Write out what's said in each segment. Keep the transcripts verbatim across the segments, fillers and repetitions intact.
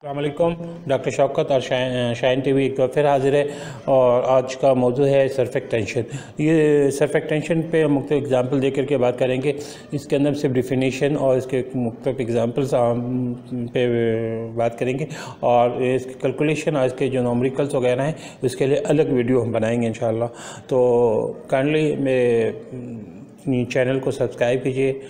अस्सलामुअलैकुम, डॉक्टर शौकत और शायन, शायन टीवी एक बार फिर हाजिर है। और आज का मौजू है सरफेक्ट टेंशन। ये सरफेक्ट टेंशन पर मुख्तलिफ एग्ज़ाम्पल देकर के बात करेंगे। इसके अंदर सिर्फ डिफिनीशन और इसके मुख्तलिफ एग्ज़ाम्पल्स पे बात करेंगे और इसकी कैलकुलेशन और इसके जो नोमरिकल्स वगैरह हैं उसके लिए अलग वीडियो हम बनाएंगे इंशाल्लाह। तो काइंडली मेरे चैनल को सब्सक्राइब कीजिए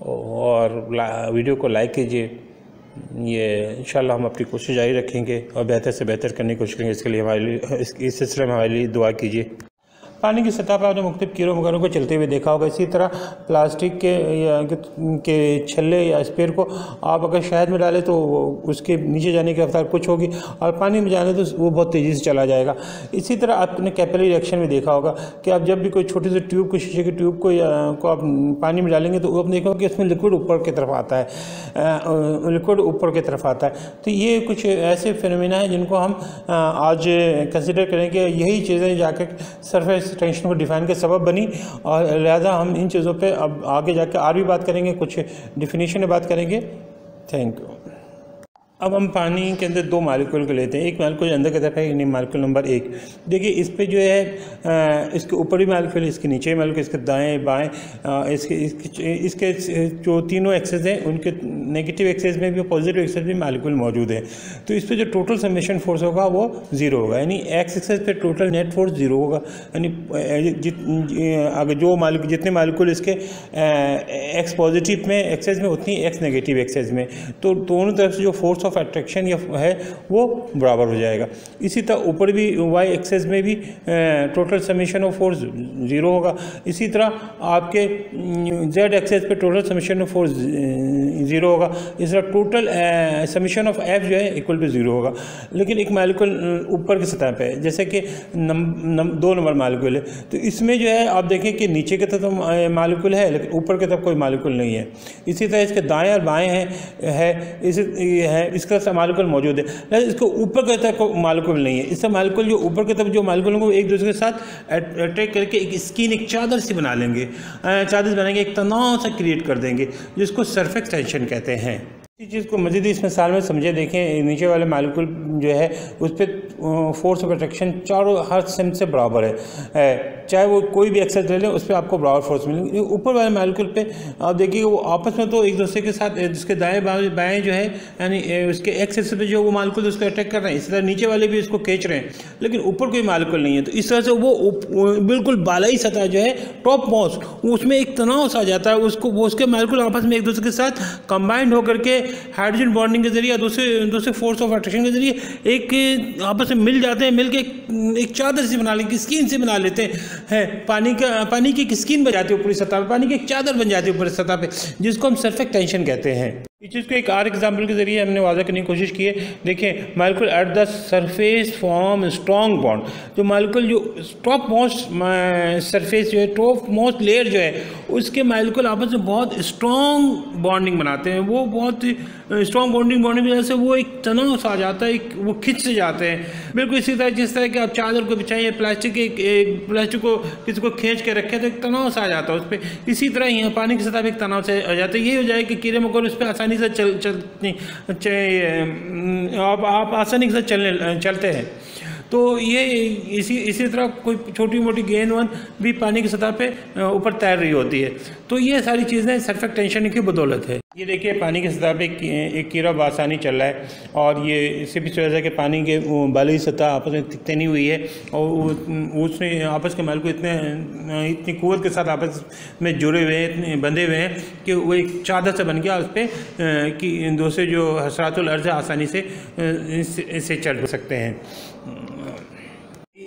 और वीडियो को लाइक कीजिए। ये इंशाल्लाह हम अपनी कोशिश जारी रखेंगे और बेहतर से बेहतर करने की कोशिश करेंगे। इसके लिए हमारे लिए इस सिलसिले में हमारे लिए दुआ कीजिए। पानी की सतह पर आपने मुख्तलिफ कीड़ों वगैरह को चलते हुए देखा होगा। इसी तरह प्लास्टिक के या के छल्ले या स्पेयर को आप अगर शहद में डालें तो उसके नीचे जाने की रफ्तार कुछ होगी और पानी में जाने तो वो बहुत तेज़ी से चला जाएगा। इसी तरह आपने कैपिलरी रिएक्शन में देखा होगा कि आप जब भी कोई छोटी सी ट्यूब को, शीशे की ट्यूब को या को आप पानी में डालेंगे तो आप देखोगे कि उसमें लिक्विड ऊपर की तरफ आता है, लिक्विड ऊपर की तरफ आता है। तो ये कुछ ऐसे फिनोमेना है जिनको हम आज कंसिडर करेंगे। यही चीज़ें जाकर सरफेस टेंशन को डिफाइन के सबब बनी और लिहाजा हम इन चीज़ों पे अब आगे जाके और भी बात करेंगे, कुछ डिफिनीशन में बात करेंगे। Thank you. अब हम पानी के अंदर दो मालिक्यूल को लेते हैं। एक मालिक्यूल अंदर की तरफ है, यानी मालिक्यूल नंबर एक। देखिए इस पे जो है आ, इसके ऊपर भी मालिक्यूल, इसके नीचे भी मालिक्यूल, इसके दाएं बाएं आ, इसके इसके इसके जो तीनों एक्सेस हैं उनके नेगेटिव एक्सेस में भी पॉजिटिव एक्सेस में मालिक्यूल मौजूद है। तो इस पर जो टोटल समेशन फोर्स होगा वो ज़ीरो होगा, यानी एक्स एक्सेस पर टोटल नेट फोर्स ज़ीरो होगा। यानी अगर जो मालिक जितने मालिक्यूल इसके एक्स पॉजिटिव में एक्सेस में उतनी एक्स नेगेटिव एक्सेस में, तो दोनों तरफ से जो फोर्स ऑफ अट्रैक्शन है वो बराबर हो जाएगा। इसी तरह ऊपर भी वाई एक्सेस में भी total summation of force zero होगा। इसी तरह आपके जेड एक्सेस पे total summation of force zero होगा। इस तरह टोटल समेशन ऑफ एफ जो है इक्वल टू जीरो होगा। लेकिन एक मालिक्यूल ऊपर की सतह पे है, जैसे कि नम, नम, दो नंबर मालिक्यूल है, तो इसमें जो है आप देखें कि नीचे की तरफ तो मालिक्यूल है लेकिन ऊपर की तरफ कोई मालिक्यूल नहीं है। इसी तरह इसके दाएँ और बाएँ हैं है इसी है इसका सा मालिक्यूल मौजूद है लेकिन इसको ऊपर की तरफ को मालिक्यूल नहीं है। इससे मालिक्यूल जो ऊपर की तरफ जो मालिक्यूल को एक दूसरे के साथ अट्रैक्ट करके एक स्किन, एक चादर सी बना लेंगे, चादर बनाएंगे, एक तनाव सा क्रिएट कर देंगे जिसको सरफेक्स टेंशन कहते हैं। इस चीज़ को मज़ीद इस मिसाल में समझे। देखें नीचे वाले मालिक्यूल जो है उस पर फोर्स ऑफ अट्रैक्शन चारों हर सेम से बराबर है, चाहे वो कोई भी एक्सेस ले लें उस पर आपको बराबर फोर्स मिलेगी। ऊपर वाले मालिक्यूल पे आप देखिए वो आपस में तो एक दूसरे के साथ, जिसके दाएं बाएं जो है यानी उसके एक्सेस पे जो वो मालिक्यूल उसको अटैक कर रहे हैं, इसी तरह नीचे वाले भी इसको खींच रहे हैं लेकिन ऊपर कोई मालिक्यूल नहीं है। तो इस तरह से वो बिल्कुल बालाई सतह जो है टॉप मोस्ट उसमें एक तनाव सा जाता है, उसको वो उसके मालिक्यूल आपस में एक दूसरे के साथ कंबाइंड होकर के हाइड्रोजन बॉन्डिंग के जरिए, दूसरे दूसरे फोर्स ऑफ अट्रैक्शन के जरिए एक आपस में मिल जाते हैं, मिल के एक चादर से बना लेते हैं, स्किन से बना लेते हैं। पानी का पानी की स्किन बन जाती है ऊपरी सतह पर, पानी की एक चादर बन जाती है ऊपरी सतह पे, जिसको हम सरफेक्स टेंशन कहते हैं। इस चीज़ को एक और एग्जाम्पल के जरिए हमने वादा करने की कोशिश की है। देखिए molecule at the surface form strong bond, जो मालिक्यूल जो टॉप मोस्ट सरफेस जो है, टॉप मोस्ट लेयर जो है उसके मालिक्यूल आपस में बहुत स्ट्रॉन्ग बॉन्डिंग बनाते हैं। वो बहुत स्ट्रॉन्ग बॉन्डिंग बॉन्डिंग की वजह से वो एक तनाव सा जाता है, एक वो खिंच से जाते हैं। बिल्कुल इसी तरह जिस तरह कि आप चादर को बिछाइए, प्लास्टिक एक प्लास्टिक को किसी को खींच के रखें तो एक तनाव सा जाता है उस पर। इसी तरह यहाँ पानी की सतह पर एक तनाव से आ जाता है। ये हो जाए कि कीड़े मकोड़े उस पर आसानी से चल चल आप आप आसानी से चलने चलते हैं। तो ये इसी इसी तरह कोई छोटी मोटी गेंद वन भी पानी की सतह पे ऊपर तैर रही होती है। तो ये सारी चीज़ें सरफेक्स टेंशन की बदौलत है। ये देखिए पानी की सतह पे एक कीड़ा बासानी चल रहा है और ये इससे भी वजह है कि पानी के बाली सतह आपस में तिकनी हुई है और उसमें आपस के मालिक इतने इतनी कुवत के साथ आपस में जुड़े हुए हैं, इतने बंधे हुए हैं कि वो एक चादर से बन गया उस पर कि दूसरे जो हसरातुल अर्ज़ आसानी से इससे चल सकते हैं।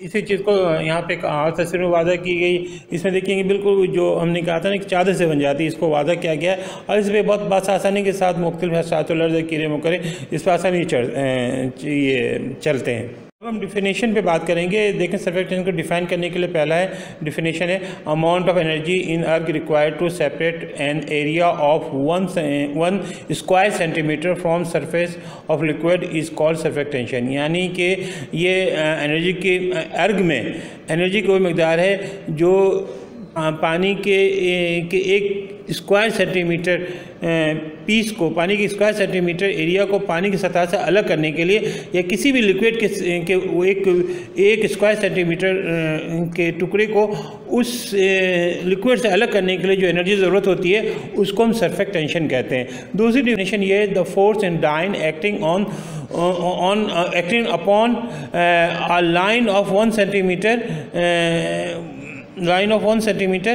इसी चीज़ को यहाँ पे एक और तस्वीर में वादा की गई। इसमें देखेंगे बिल्कुल जो हमने कहा था ना कि चादर से बन जाती है, इसको वादा किया गया है और इस पर बहुत बस आसानी के साथ मुख्तलिफ हसातुल अर्ज़ कीड़े मकोड़े इस पर आसानी ये चलते हैं। अब हम डिफिनीशन पे बात करेंगे। देखें सरफेक्स टेंशन को डिफाइन करने के लिए पहला है डिफिनीशन है amount of energy in earth required to separate an area of one one square centimetre from surface of liquid is called surface tension. यानी कि ये एनर्जी के अर्ग में एनर्जी की वो मकदार है जो पानी के, के एक स्क्वायर सेंटीमीटर पीस को, पानी की स्क्वायर सेंटीमीटर एरिया को पानी की सतह से अलग करने के लिए या किसी भी लिक्विड के, के एक एक स्क्वायर सेंटीमीटर के टुकड़े को उस लिक्विड से अलग करने के लिए जो एनर्जी ज़रूरत होती है उसको हम सरफेस टेंशन कहते हैं। दूसरी डिफिनेशन ये है, the force and dyne acting on on acting upon a line of one centimetre line of one centimeter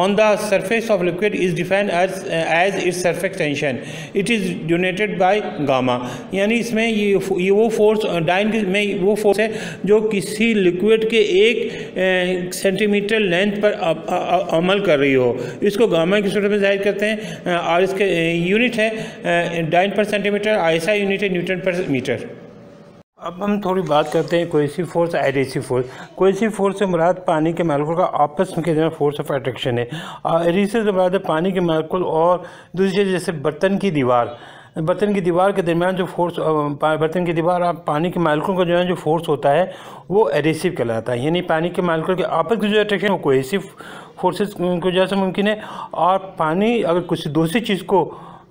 on the surface of liquid is defined as uh, as its surface tension. It is denoted by gamma. यानी इसमें ये ये वो force dine में वो force है जो किसी लिक्विड के एक सेंटीमीटर लेंथ पर अ, अ, अ, अमल कर रही हो, इसको गामा की सूरत में जाहिर करते हैं और इसके यूनिट है डाइन पर सेंटीमीटर, ऐसा यूनिट है न्यूटन पर मीटर। अब हम थोड़ी बात करते हैं cohesive force, adhesive force. Cohesive force से मुराद पानी के मालिकुल का आपस में कितना फोर्स ऑफ एट्रैक्शन है। एडहेसिव से मुराद है पानी के मालिकुल और दूसरी जैसे बर्तन की दीवार, बर्तन की दीवार के दरमियान जो फोर्स, बर्तन की दीवार और पानी के मालिकों का जो है जो फोर्स होता है वो एडहेसिव कहलाता है। यानी पानी के मालिकों के आपस में जो एट्रैक्शन वो कोहेसिव फोर्सेस को जैसे मुमकिन है, और पानी अगर कुछ दूसरी चीज़ को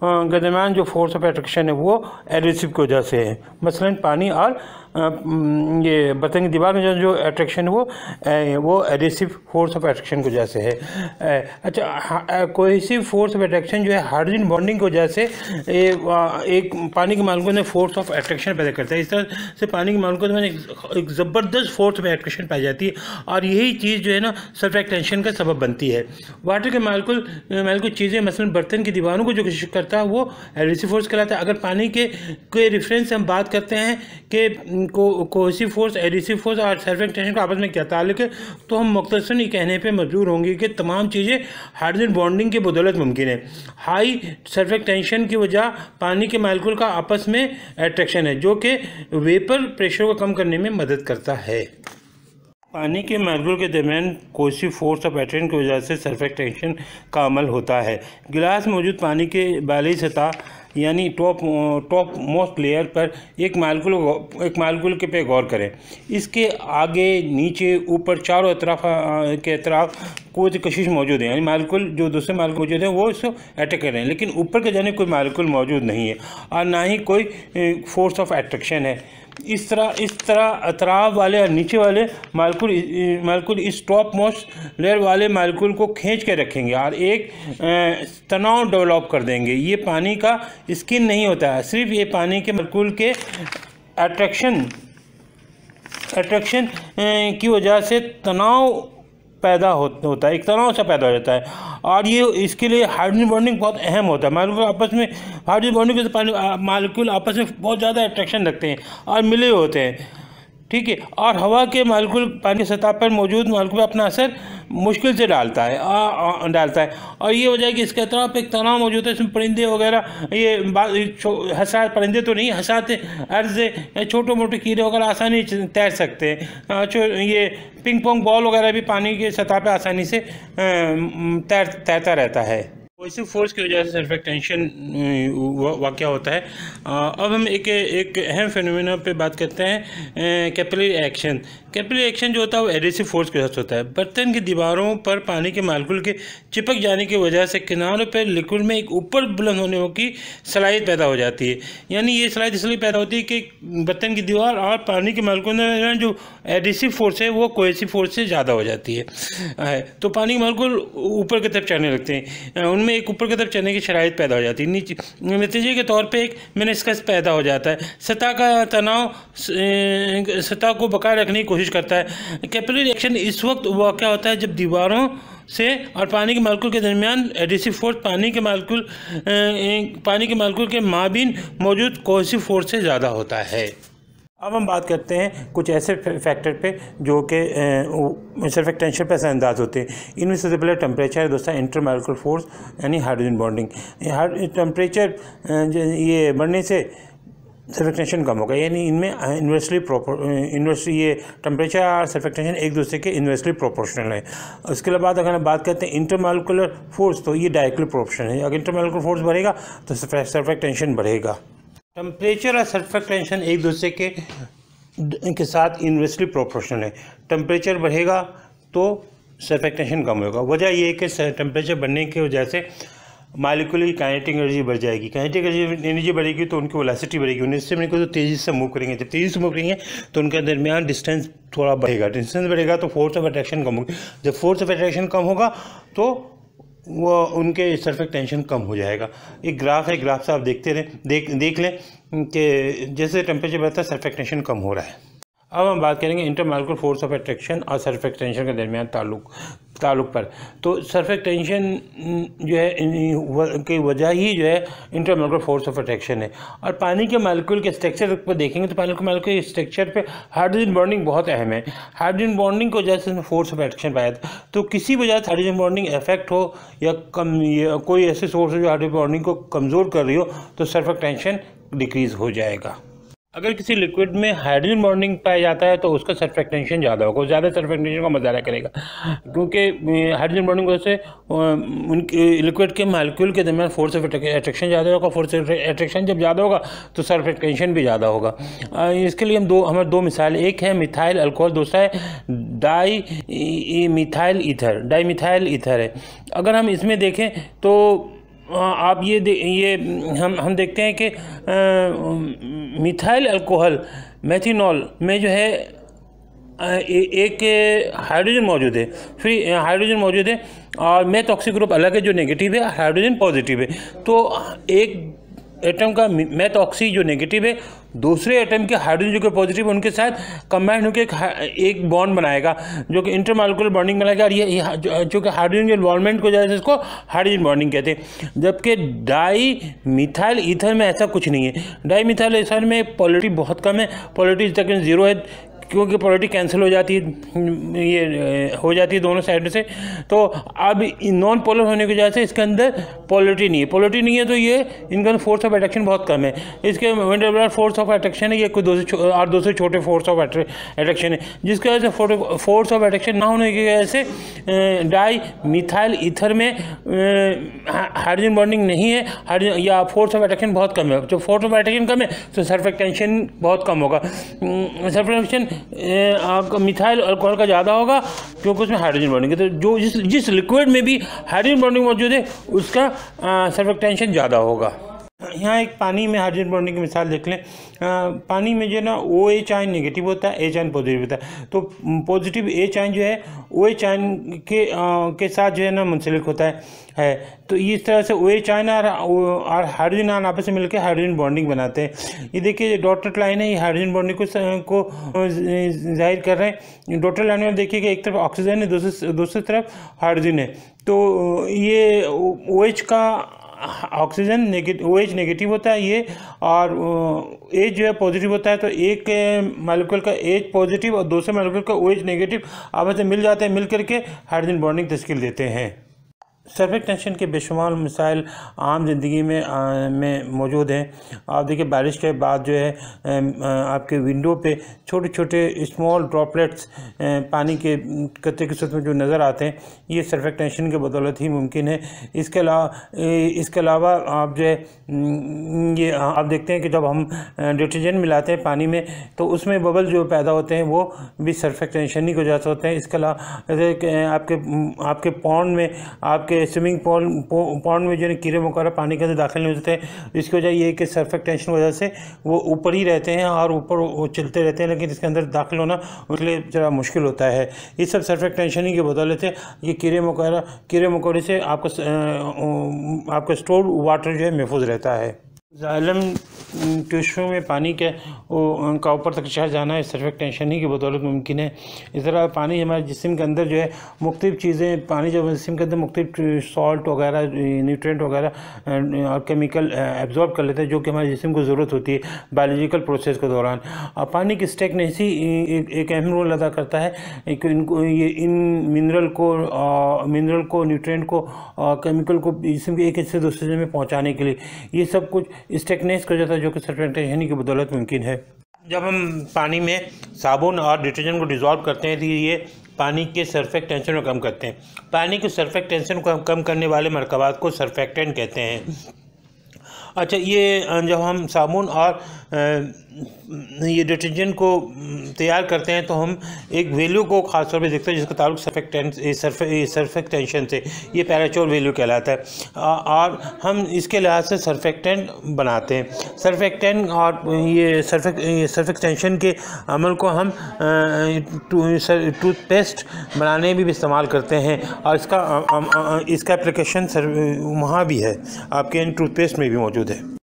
के दरमियान जो फोर्स ऑफ एट्रैक्शन है वो एडहेसिव की वजह से है। मसलन पानी और ये बर्तन की दीवार में जो जो एट्रैक्शन वो वो एडहेसिव फोर्स ऑफ एट्रैक्शन की वजह से है। अच्छा, कोहेसिव फोर्स ऑफ एट्रैक्शन जो है हाइड्रोजन बॉन्डिंग की वजह से एक पानी के मालिकों ने फोर्स ऑफ एट्रैक्शन पैदा करता है। इस तरह से पानी के मालिकों में एक ज़बरदस्त फोर्स ऑफ एट्रैक्शन पाई जाती है और यही चीज़ जो है ना सरफेस टेंशन का सबब बनती है। वाटर के मालिकुल मालिकुल चीज़ें मसलन बर्तन की दीवारों को जो करता है वो एडहेसिव फोर्स कहलाता है। अगर पानी के के रेफरेंस हम बात करते हैं कि को कोहेसिव फोर्स, एडहेसिव फोर्स और सरफेस टेंशन का आपस में क्या ताल्लुक है, तो हम मुख्तसर ये कहने पे मजबूर होंगे कि तमाम चीज़ें हाइड्रोजन बॉन्डिंग के बदौलत मुमकिन है। हाई सरफेस टेंशन की वजह पानी के मालिकुल का आपस में एट्रैक्शन है जो कि वेपर प्रेशर को कम करने में मदद करता है। पानी के मालिकुल के दरमियान कोहेसिव फोर्स ऑफ एट्रैक्शन की वजह से सरफेस टेंशन का अमल होता है। गिलास में मौजूद पानी के बाली सतह यानी टॉप टॉप मोस्ट लेयर पर एक मालिकुल एक मालिकुल के पे गौर करें। इसके आगे, नीचे, ऊपर, चारों तरफ के अतराफ कुछ कशिश मौजूद है, यानी मालिकुल जो दूसरे मालिकुल मौजूद हैं वो इसको अटैक कर रहे हैं, लेकिन ऊपर के जाने कोई मालिकुल मौजूद नहीं है और ना ही कोई फोर्स ऑफ एट्रैक्शन है। इस तरह इस तरह अतराफ वाले और नीचे वाले मालिकुल मालिकुल इस टॉप मोस्ट लेयर वाले मालिकुल को खींच के रखेंगे और एक तनाव डेवलप कर देंगे। ये पानी का स्किन नहीं होता है, सिर्फ ये पानी के मालिकुल के अट्रैक्शन अट्रैक्शन की वजह से तनाव पैदा होता है, एक तनाव सा पैदा हो जाता है और ये इसके लिए हाइड्रोजन बॉन्डिंग बहुत अहम होता है। मालिकुल आपस में हाइड्रोजन बॉन्डिंग के तो मालिकुल आपस में बहुत ज़्यादा अट्रैक्शन रखते हैं और मिले होते हैं, ठीक है। और हवा के मालिकुल पानी की सतह पर मौजूद मालिकुल अपना असर मुश्किल से डालता है आ, आ, डालता है और ये वजह है कि इसके अतराफ एक तनाव मौजूद है। इसमें परिंदे वगैरह ये हसा परिंदे तो नहीं हंसाते अर्ज छोटे मोटे कीड़े वगैरह आसानी से तैर सकते हैं। ये पिंग पोंग बॉल वगैरह भी पानी के सतह पर आसानी से तैर तैरता रहता है। कोहेसिव फोर्स की वजह से सरफेस टेंशन वाक़या होता है। अब हम एक एक अहम फिनोमेना पे बात करते हैं, कैपिलरी एक्शन। कैपिलरी एक्शन जो होता है वो एडहेसिव फोर्स के साथ होता है। बर्तन की दीवारों पर पानी के मालिकुल के चिपक जाने की वजह से किनारों पर लिक्विड में एक ऊपर बुलंद होने की सलाहियत पैदा हो जाती है। यानी ये सलाहियत इसलिए पैदा होती है कि बर्तन की दीवार और पानी के मालिकुल में जो एडहेसिव फोर्स है वो कोहेसिव फोर्स से ज़्यादा हो जाती है, तो पानी के मालिकुल ऊपर की तरफ चढ़ने लगते हैं, उनमें एक ऊपर की तरफ चढ़ने की शराइत पैदा हो जाती है। नीचे नतीजे के तौर पर एक मेनिस्कस पैदा हो जाता है। सतह का तनाव सतह को बकाये रखने की कोशिश करता है। कैपिलरी एक्शन इस वक्त वाक़या होता है जब दीवारों से और पानी के मालिकुल के दरमियान एडहेसिव फोर्स पानी के मालिकुल पानी के मालिकुल के माबीन मौजूद कोहेसिव फोर्स से ज़्यादा होता है। अब हम बात करते हैं कुछ ऐसे फैक्टर पे जो कि सरफेस टेंशन पर असरअंदाज होते हैं। इनमें सबसे पहले टेम्परेचर है दोस्तों, इंटर मालिकुल फोर्स यानी हाइड्रोजन बॉन्डिंग। टेम्परेचर ये बढ़ने से सरफेस टेंशन कम होगा, यानी इनमें इन्वर्सली प्रोपोर इन्वर्सली ये टेम्परेचर और सरफेस टेंशन एक दूसरे के इन्वर्सली प्रोपोर्शनल है। उसके बाद अगर हम बात करते हैं इंटरमॉलिकुलर फोर्स, तो ये डायरेक्टली प्रोपोर्शनल है। अगर इंटरमॉलिकुलर फोर्स बढ़ेगा तो सरफेस टेंशन बढ़ेगा। टेम्परेचर और सरफेस टेंशन एक दूसरे के के साथ इन्वर्सली प्रोपोर्शनल है। टेम्परेचर बढ़ेगा तो सरफेस टेंशन कम होगा। वजह यह है कि टेम्परेचर बढ़ने की वजह से मालिकुलर काइनेटिक एनर्जी बढ़ जाएगी। काइनेटिक एनर्जी बढ़ेगी तो उनकी वेलोसिटी बढ़ेगी, उनसे मेरे को तो तेज़ी से मूव करेंगे। जब तेज़ी से मूव करेंगे तो उनके दरमियान डिस्टेंस थोड़ा बढ़ेगा, डिस्टेंस बढ़ेगा तो फोर्स ऑफ अट्रैक्शन कम होगी। जब फोर्स ऑफ अट्रैक्शन कम होगा तो वो उनके सरफेस टेंशन कम हो जाएगा। एक ग्राफ है, ग्राफ से आप देखते रहें, देख देख लें कि जैसे टेम्परेचर बढ़ता है सरफेस टेंशन कम हो रहा है। अब हम बात करेंगे इंटरमॉलिक्यूलर फोर्स ऑफ अट्रैक्शन और सरफेस टेंशन के दरमियान ताल्लुक ताल्लुक पर। तो सरफेस टेंशन जो है की वजह ही जो है इंटरमॉलिक्यूलर फोर्स ऑफ अट्रैक्शन है। और पानी के मालिक्यूल के स्ट्रक्चर पर देखेंगे तो पानी के मालिक्यूल के स्ट्रक्चर पे हाइड्रोजन बॉन्डिंग बहुत अहम है। हाइड्रोजन बॉन्डिंग को जैसे इसमें फोर्स ऑफ अट्रैक्शन पाया था, तो किसी वजह से हाइड्रोजन बॉन्डिंग इफेक्ट हो या कम या कोई ऐसे सोर्स हो जो हाइड्रोजन बॉन्डिंग को कमज़ोर कर रही हो तो सरफेस टेंशन डिक्रीज़ हो जाएगा। अगर किसी लिक्विड में हाइड्रोजन बॉन्डिंग पाया जाता है तो उसका सरफेस टेंशन ज़्यादा होगा, ज़्यादा सरफेस टेंशन का मज़ारा करेगा, क्योंकि हाइड्रोजन बॉन्डिंग वजह से उनके लिक्विड के मालिक्यूल के दरमियान फोर्स ऑफ अट्रैक्शन ज़्यादा होगा। फोर्स ऑफ अट्रैक्शन जब ज़्यादा होगा तो सरफेस टेंशन भी ज़्यादा होगा। इसके लिए हम दो हमारे दो मिसाल, एक है मिथाइल अल्कोहल, दूसरा है dimethyl ether. Dimethyl ether है, अगर हम इसमें देखें तो आप ये ये हम हम देखते हैं कि मिथाइल अल्कोहल मेथिनॉल में जो है ए, एक हाइड्रोजन मौजूद है, फिर हाइड्रोजन मौजूद है और मेथॉक्सी ग्रुप अलग है जो नेगेटिव है, हाइड्रोजन पॉजिटिव है। तो एक एटम का मेथॉक्सी जो नेगेटिव है दूसरे एटम के हाइड्रोजन जो पॉजिटिव है उनके साथ कंबाइन होकर एक बॉन्ड बनाएगा जो कि इंटरमॉलिक्यूलर बॉन्डिंग बनाएगा। और ये चूँकि हाइड्रोजन के इन्वॉल्वमेंट को जैसे इसको हाइड्रोजन बॉन्डिंग कहते हैं। जबकि डाई मिथाइल ईथर में ऐसा कुछ नहीं है। डाई मिथाइल ईथर में पोलैरिटी बहुत कम है, पोलैरिटी तकरीबन जीरो है, क्योंकि पोलैरिटी कैंसिल हो जाती है, ये हो जाती है दोनों साइड से। तो अब नॉन पोलर होने की वजह से इसके अंदर पोलैरिटी नहीं है, पोलैरिटी नहीं है तो ये इनका फोर्स ऑफ अट्रैक्शन बहुत कम है। इसके इंटरमॉलिक्यूलर फोर्स ऑफ अट्रैक्शन है, ये कोई दो से और दो से छोटे फोर्स ऑफ अट्रैक्शन है, जिसकी वजह से फोर्स ऑफ अट्रैक्शन ना होने की वजह से डाई मिथाइल ईथर में हाइड्रोजन बॉन्डिंग नहीं है, हाइड्रोजन या फोर्स ऑफ अट्रैक्शन बहुत कम है। जब फोर्स ऑफ अट्रैक्शन कम है तो सरफेस टेंशन बहुत कम होगा। सरफेस टेंशन आपका मिथाइल अल्कोहल का ज़्यादा होगा क्योंकि उसमें हाइड्रोजन बॉन्डिंग है। तो जो जिस जिस लिक्विड में भी हाइड्रोजन बॉन्डिंग मौजूद है उसका सरफेस टेंशन ज़्यादा होगा। यहाँ एक पानी में हाइड्रोजन बॉन्डिंग की मिसाल देख लें। पानी में जो है ना ओ एच आयन नेगेटिव होता है, एच आयन पॉजिटिव होता है। तो पॉजिटिव एच आयन जो है ओ एच आयन के आ, के साथ जो है ना मुंसलिक होता है, है तो इस तरह से ओ एच आयन और हाइड्रोजन आयन आपस में मिलकर हाइड्रोजन बॉन्डिंग बनाते हैं। ये देखिए डॉटेड लाइन है, ये हाइड्रोजन बॉन्डिंग को को जाहिर कर रहे हैं। डॉटेड लाइन में देखिए कि एक तरफ ऑक्सीजन है, दूसरी दूसरी तरफ हाइड्रोजन है। तो ये ओ एच का oxygen negative O H negative होता है ये, और एच जो है पॉजिटिव होता है। तो एक मालिक्यूल का एच पॉजिटिव और दूसरे मालिक्यूल का ओ एच नेगेटिव आपस में मिल जाते हैं, मिल करके हाइड्रोजन बॉन्डिंग तश्कील देते हैं। सरफेस टेंशन के बेशुमार मिसाइल आम जिंदगी में आ, में मौजूद हैं। आप देखिए बारिश के बाद जो है आपके विंडो पे छोटे छोटे स्मॉल ड्रॉपलेट्स पानी के कतरे की सूरत में जो नज़र आते हैं, ये सरफेस टेंशन के बदौलत ही मुमकिन है। इसके अलावा इसके अलावा आप जो है ये आप देखते हैं कि जब हम डिटर्जेंट मिलाते हैं पानी में तो उसमें बबल जो पैदा होते हैं वो भी सरफेस टेंशन ही की वजह से होते हैं। इसके अलावा आपके आपके पॉन्ड में आपके स्विमिंग पूल पॉन्ड में जो है कीड़े मकोड़े पानी के अंदर दाखिल नहीं होते हैं। इसकी वजह ये है कि सरफेस टेंशन की वजह से वो ऊपर ही रहते हैं और ऊपर वो चलते रहते हैं, लेकिन इसके अंदर दाखिल होना उनके लिए ज़रा मुश्किल होता है। ये सब सरफेस टेंशन ही की बदौलत है। ये कीड़े मकोड़े कीड़े मकोड़े से आपको आपका स्टोर वाटर जो है महफूज रहता है। जालम टिश्यू में पानी के उनका ऊपर तक शहर जाना इस सरफेस टेंशन ही की बदौलत मुमकिन है। इस तरह पानी हमारे जिस्म के अंदर जो है मुख्तलिफ़ चीज़ें, पानी जब जिस्म के अंदर मुख्तलिफ़ सॉल्ट वगैरह न्यूट्रेंट वगैरह और केमिकल एब्जॉर्ब कर लेते हैं जो कि हमारे जिस्म को ज़रूरत होती है बायोलॉजिकल प्रोसेस के दौरान। और पानी की स्टेगनेंसी एक अहम रोल अदा करता है। इनको ये इन मिनरल को मिनरल को न्यूट्रेंट को केमिकल को जिस्म के एक हिस्से दूसरे हिस्से में पहुँचाने के लिए ये सब कुछ स्टेकनेस को जाता है जो कि सरफेस टेंशन की बदौलत मुमकिन है। जब हम पानी में साबुन और डिटर्जेंट को डिज़ोल्व करते हैं तो ये पानी के सरफेस टेंशन को कम करते हैं। पानी के सरफेस टेंशन को कम करने वाले मरकबात को सरफेक्टेंट कहते हैं। अच्छा, ये जब हम साबुन और ये डिटर्जेंट को तैयार करते हैं तो हम एक वैल्यू को खास तौर पे देखते हैं जिसका ताल्लुक सरफेक्टेंट सरफेक्टेंशन से, ये पैराचोर वैल्यू कहलाता है और हम इसके लिहाज से सरफेक्टेंट बनाते हैं। सरफेक्टेंट और ये सरफेक्ट सरफेक्टेंशन के अमल को हम टूथपेस्ट बनाने में भी इस्तेमाल करते हैं और इसका इसका एप्लीकेशन वहाँ भी है, आपके इन टूथपेस्ट में भी मौजूद है।